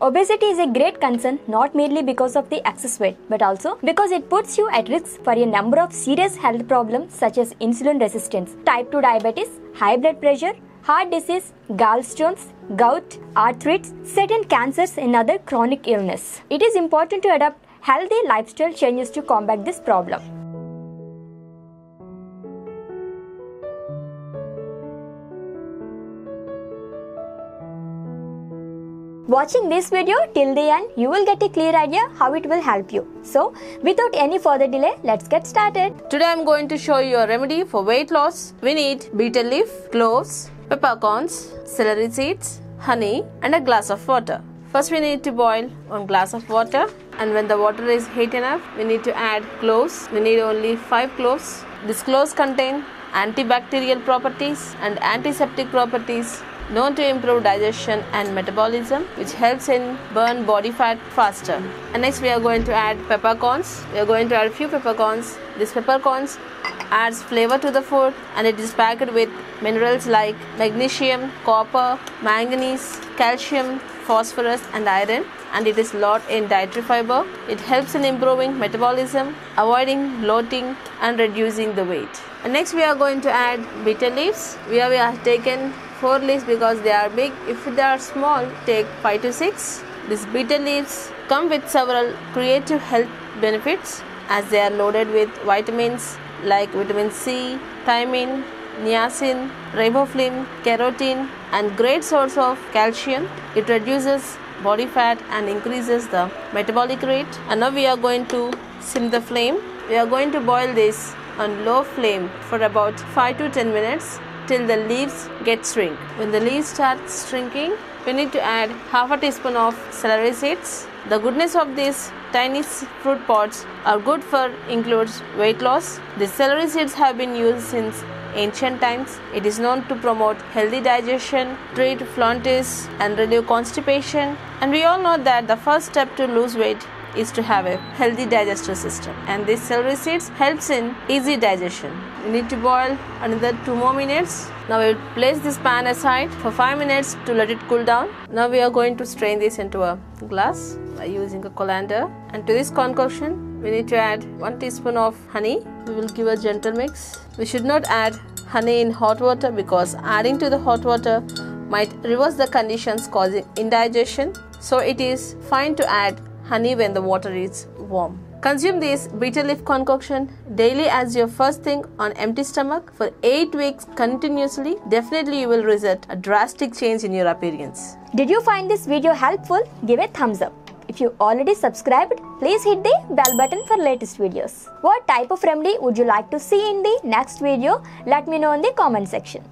Obesity is a great concern not merely because of the excess weight but also because it puts you at risk for a number of serious health problems such as insulin resistance, type 2 diabetes, high blood pressure, heart disease, gallstones, gout, arthritis, certain cancers and other chronic illness. It is important to adopt healthy lifestyle changes to combat this problem. Watching this video till the end, you will get a clear idea how it will help you. So, without any further delay, let's get started. Today I am going to show you a remedy for weight loss. We need betel leaf, cloves, peppercorns, celery seeds, honey and a glass of water. First we need to boil 1 glass of water, and when the water is heat enough, we need to add cloves. We need only 5 cloves. These cloves contain antibacterial properties and antiseptic properties, known to improve digestion and metabolism, which helps in burn body fat faster. And next we are going to add peppercorns. We are going to add a few peppercorns. This peppercorns adds flavor to the food, and it is packed with minerals like magnesium, copper, manganese, calcium, phosphorus and iron, and it is lot in dietary fiber. It helps in improving metabolism, avoiding bloating and reducing the weight. And next we are going to add bitter leaves. Here we have taken 4 leaves because they are big. If they are small, take 5 to 6. These bitter leaves come with several creative health benefits as they are loaded with vitamins like vitamin C, thiamine, niacin, riboflavin, carotene, and great source of calcium. It reduces body fat and increases the metabolic rate. And now we are going to sim the flame. We are going to boil this on low flame for about 5 to 10 minutes. Till the leaves get shrink. When the leaves start shrinking, we need to add half a teaspoon of celery seeds. The goodness of these tiny fruit pods are good for includes weight loss. The celery seeds have been used since ancient times. It is known to promote healthy digestion, treat jaundice and relieve constipation. And we all know that the first step to lose weight is to have a healthy digestive system, and this celery seeds helps in easy digestion. You need to boil another 2 more minutes. Now we will place this pan aside for 5 minutes to let it cool down. Now we are going to strain this into a glass by using a colander, and to this concoction we need to add 1 teaspoon of honey. We will give a gentle mix. We should not add honey in hot water because adding to the hot water might reverse the conditions causing indigestion, so it is fine to add honey when the water is warm. Consume this bitter leaf concoction daily as your first thing on empty stomach for 8 weeks continuously. Definitely you will result a drastic change in your appearance. Did you find this video helpful? Give a thumbs up. If you already subscribed, please hit the bell button for latest videos. What type of remedy would you like to see in the next video? Let me know in the comment section.